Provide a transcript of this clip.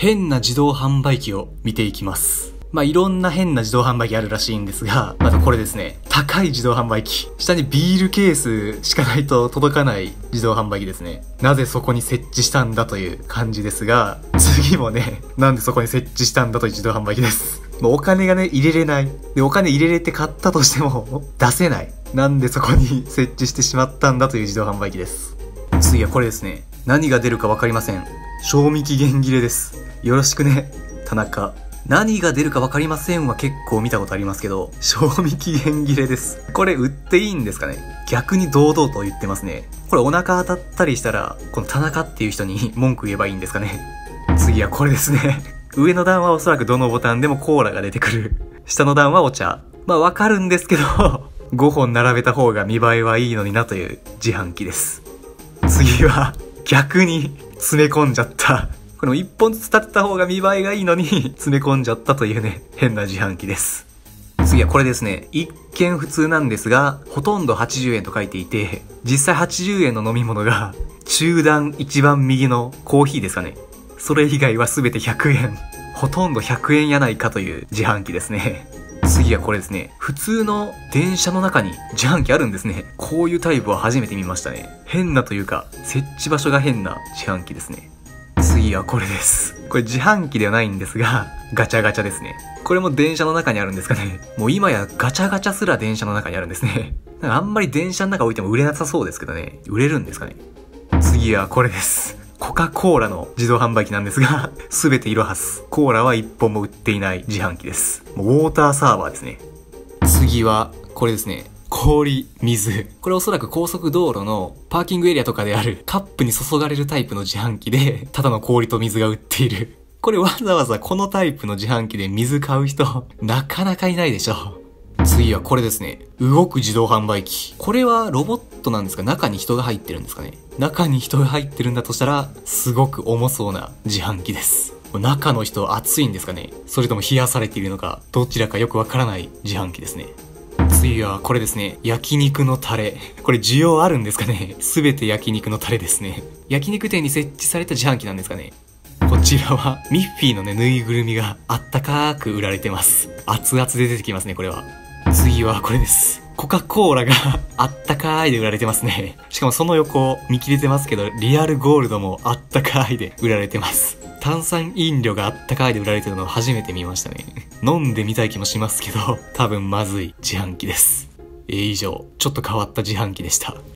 変な自動販売機を見ていきます。まあ、いろんな変な自動販売機あるらしいんですが、まずこれですね。高い自動販売機。下にビールケースしかないと届かない自動販売機ですね。なぜそこに設置したんだという感じですが、次もね、なんでそこに設置したんだという自動販売機です。もうお金がね、入れれない。で、お金入れれて買ったとしても出せない。なんでそこに設置してしまったんだという自動販売機です。次はこれですね。何が出るかわかりません。賞味期限切れです。よろしくね、田中。何が出るか分かりませんは結構見たことありますけど、賞味期限切れです。これ売っていいんですかね？逆に堂々と言ってますね。これお腹当たったりしたら、この田中っていう人に文句言えばいいんですかね。次はこれですね。上の段はおそらくどのボタンでもコーラが出てくる。下の段はお茶。まあわかるんですけど、5本並べた方が見栄えはいいのになという自販機です。次は逆に詰め込んじゃった。これも1本ずつ立てた方が見栄えがいいのに詰め込んじゃったというね、変な自販機です。次はこれですね。一見普通なんですが、ほとんど80円と書いていて、実際80円の飲み物が中段一番右のコーヒーですかね。それ以外は全て100円。ほとんど100円やないかという自販機ですね。次はこれですね。普通の電車の中に自販機あるんですね。こういうタイプは初めて見ましたね。変なというか、設置場所が変な自販機ですね。次はこれです。これ自販機ではないんですが、ガチャガチャですね。これも電車の中にあるんですかね。もう今やガチャガチャすら電車の中にあるんですね。なんかあんまり電車の中置いても売れなさそうですけどね。売れるんですかね。次はこれです。コカ・コーラの自動販売機なんですが、すべて色はす。コーラは一本も売っていない自販機です。もうウォーターサーバーですね。次はこれですね。氷、水。これおそらく高速道路のパーキングエリアとかであるカップに注がれるタイプの自販機で、ただの氷と水が売っている。これわざわざこのタイプの自販機で水買う人、なかなかいないでしょう。次はこれですね。動く自動販売機。これはロボットなんですか？中に人が入ってるんですかね？中に人が入ってるんだとしたら、すごく重そうな自販機です。中の人暑いんですかね？それとも冷やされているのか、どちらかよくわからない自販機ですね。次はこれですね。焼肉のタレ。これ需要あるんですかね？すべて焼肉のタレですね。焼肉店に設置された自販機なんですかね。こちらはミッフィーのね、ぬいぐるみがあったかーく売られてます。熱々で出てきますね、これは。次はこれです。コカ・コーラがあったかーいで売られてますね。しかもその横見切れてますけど、リアルゴールドもあったかーいで売られてます。炭酸飲料があったかいで売られてるのを初めて見ましたね。飲んでみたい気もしますけど、多分まずい自販機です。以上、ちょっと変わった自販機でした。